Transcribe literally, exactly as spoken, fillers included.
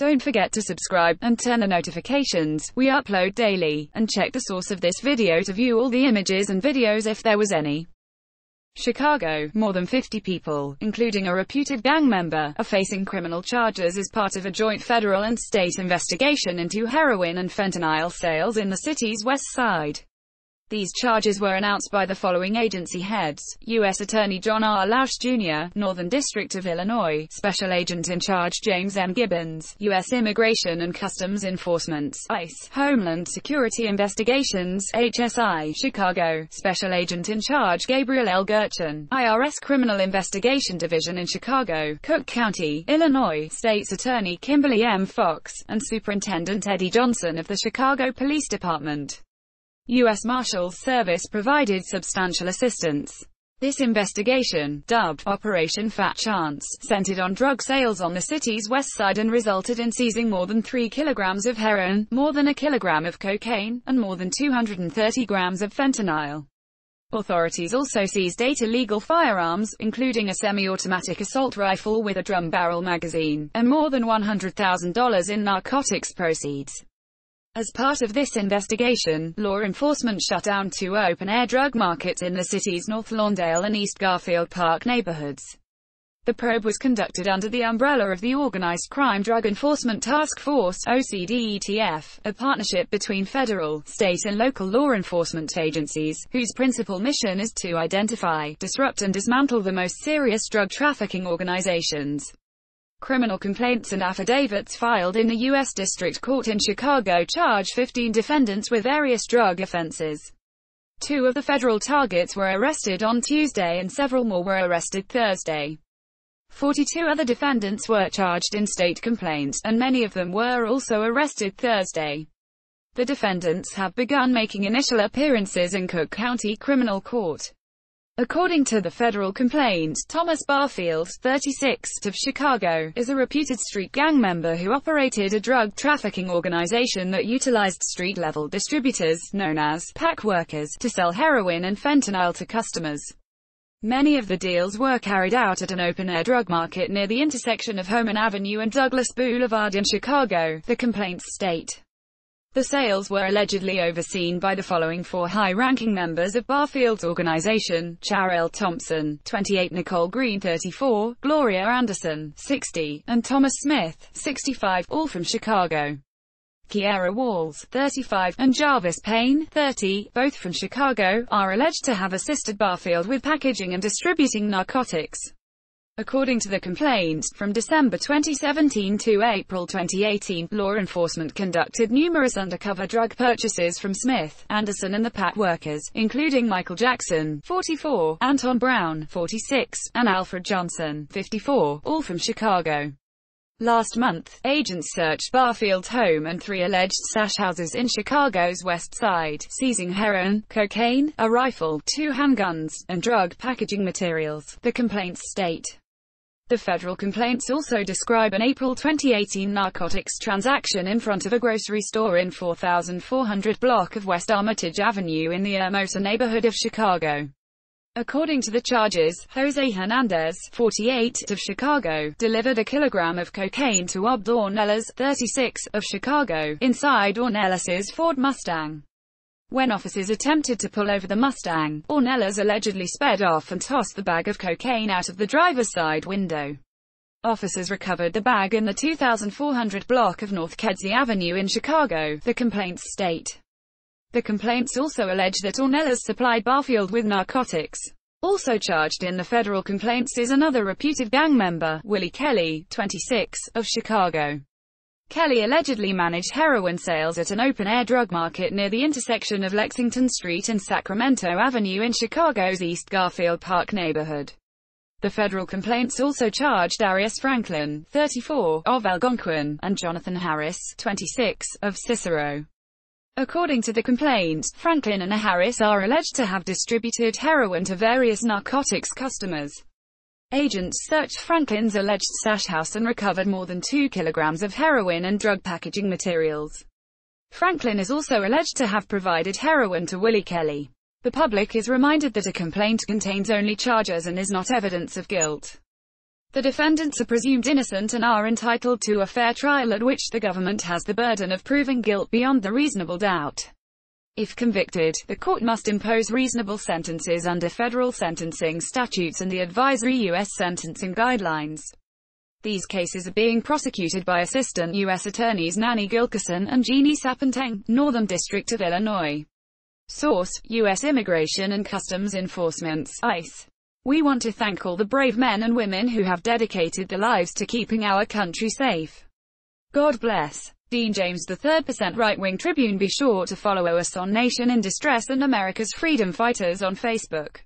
Don't forget to subscribe, and turn on notifications. We upload daily, and check the source of this video to view all the images and videos if there was any. Chicago, more than fifty people, including a reputed gang member, are facing criminal charges as part of a joint federal and state investigation into heroin and fentanyl sales in the city's west side. These charges were announced by the following agency heads: U S Attorney John R. Lausch Junior, Northern District of Illinois; Special Agent in Charge James M. Gibbons, U S Immigration and Customs Enforcement, ICE; Homeland Security Investigations, H S I, Chicago; Special Agent in Charge Gabriel L. Gerchen, I R S Criminal Investigation Division in Chicago, Cook County, Illinois; State's Attorney Kimberly M. Fox, and Superintendent Eddie Johnson of the Chicago Police Department. U S Marshals Service provided substantial assistance. This investigation, dubbed Operation Fat Chance, centered on drug sales on the city's west side and resulted in seizing more than three kilograms of heroin, more than a kilogram of cocaine, and more than two hundred thirty grams of fentanyl. Authorities also seized eight illegal firearms, including a semi-automatic assault rifle with a drum barrel magazine, and more than one hundred thousand dollars in narcotics proceeds. As part of this investigation, law enforcement shut down two open-air drug markets in the city's North Lawndale and East Garfield Park neighborhoods. The probe was conducted under the umbrella of the Organized Crime Drug Enforcement Task Force, O C D E T F, a partnership between federal, state and local law enforcement agencies, whose principal mission is to identify, disrupt and dismantle the most serious drug trafficking organizations. Criminal complaints and affidavits filed in the U S District Court in Chicago charge fifteen defendants with various drug offenses. Two of the federal targets were arrested on Tuesday and several more were arrested Thursday. forty-two other defendants were charged in state complaints, and many of them were also arrested Thursday. The defendants have begun making initial appearances in Cook County Criminal Court. According to the federal complaint, Thomas Barfield, thirty-six, of Chicago, is a reputed street gang member who operated a drug trafficking organization that utilized street-level distributors, known as pack workers, to sell heroin and fentanyl to customers. Many of the deals were carried out at an open-air drug market near the intersection of Homan Avenue and Douglas Boulevard in Chicago, the complaints state. The sales were allegedly overseen by the following four high-ranking members of Barfield's organization: Charell Thompson, twenty-eight, Nicole Green, thirty-four, Gloria Anderson, sixty, and Thomas Smith, sixty-five, all from Chicago; Kiara Walls, thirty-five, and Jarvis Payne, thirty, both from Chicago, are alleged to have assisted Barfield with packaging and distributing narcotics. According to the complaint, from December twenty seventeen to April twenty eighteen, law enforcement conducted numerous undercover drug purchases from Smith, Anderson and the pack workers, including Michael Jackson, forty-four, Anton Brown, forty-six, and Alfred Johnson, fifty-four, all from Chicago. Last month, agents searched Barfield's home and three alleged stash houses in Chicago's West Side, seizing heroin, cocaine, a rifle, two handguns, and drug packaging materials, the complaints state. The federal complaints also describe an April twenty eighteen narcotics transaction in front of a grocery store in four thousand four hundred block of West Armitage Avenue in the Hermosa neighborhood of Chicago. According to the charges, Jose Hernandez, forty-eight, of Chicago, delivered a kilogram of cocaine to Abdor Ornellas, thirty-six, of Chicago, inside Ornellas's Ford Mustang. When officers attempted to pull over the Mustang, Ornellas allegedly sped off and tossed the bag of cocaine out of the driver's side window. Officers recovered the bag in the two thousand four hundred block of North Kedzie Avenue in Chicago, the complaints state. The complaints also allege that Ornellas supplied Barfield with narcotics. Also charged in the federal complaints is another reputed gang member, Willie Kelly, twenty-six, of Chicago. Kelly allegedly managed heroin sales at an open-air drug market near the intersection of Lexington Street and Sacramento Avenue in Chicago's East Garfield Park neighborhood. The federal complaints also charged Darius Franklin, thirty-four, of Algonquin, and Jonathan Harris, twenty-six, of Cicero. According to the complaint, Franklin and Harris are alleged to have distributed heroin to various narcotics customers. Agents searched Franklin's alleged stash house and recovered more than two kilograms of heroin and drug packaging materials. Franklin is also alleged to have provided heroin to Willie Kelly. The public is reminded that a complaint contains only charges and is not evidence of guilt. The defendants are presumed innocent and are entitled to a fair trial at which the government has the burden of proving guilt beyond the reasonable doubt. If convicted, the court must impose reasonable sentences under federal sentencing statutes and the advisory U S sentencing guidelines. These cases are being prosecuted by Assistant U S Attorneys Nanny Gilkerson and Jeannie Sapenteng, Northern District of Illinois. Source: U S Immigration and Customs Enforcement, ICE. We want to thank all the brave men and women who have dedicated their lives to keeping our country safe. God bless. Dean James the third. Right-wing Tribune. Be sure to follow us on Nation in Distress and America's Freedom Fighters on Facebook.